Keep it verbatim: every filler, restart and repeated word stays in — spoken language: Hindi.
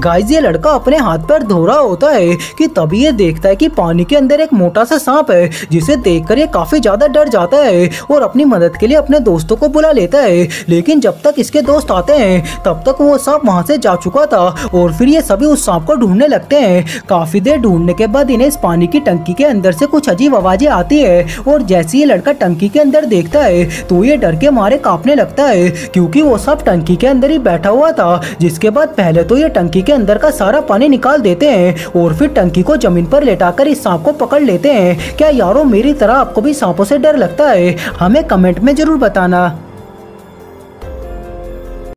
गाइस ये लड़का अपने हाथ पैर धो रहा होता है कि तभी ये देखता है कि पानी के अंदर एक मोटा सा सांप है, जिसे देखकर ये काफी ज्यादा डर जाता है और अपनी मदद के लिए अपने दोस्तों को बुला लेता है। लेकिन जब तक इसके दोस्त आते हैं तब तक वो सांप वहां से जा चुका था और फिर ये सभी उस सांप को ढूंढने लगते हैं। काफी देर ढूंढने के बाद इन्हें इस पानी की टंकी के अंदर से कुछ अजीब आवाजें आती है और जैसे ये लड़का टंकी के अंदर देखता है तो ये डर के मारे कांपने लगता है, क्योंकि वो सांप टंकी के अंदर ही बैठा हुआ था। जिसके बाद पहले तो ये टंकी के अंदर का सारा पानी निकाल देते हैं और फिर टंकी को जमीन पर लेटाकर इस सांप को पकड़ लेते हैं। क्या यारों, मेरी तरह आपको भी सांपों से डर लगता है? हमें कमेंट में जरूर बताना।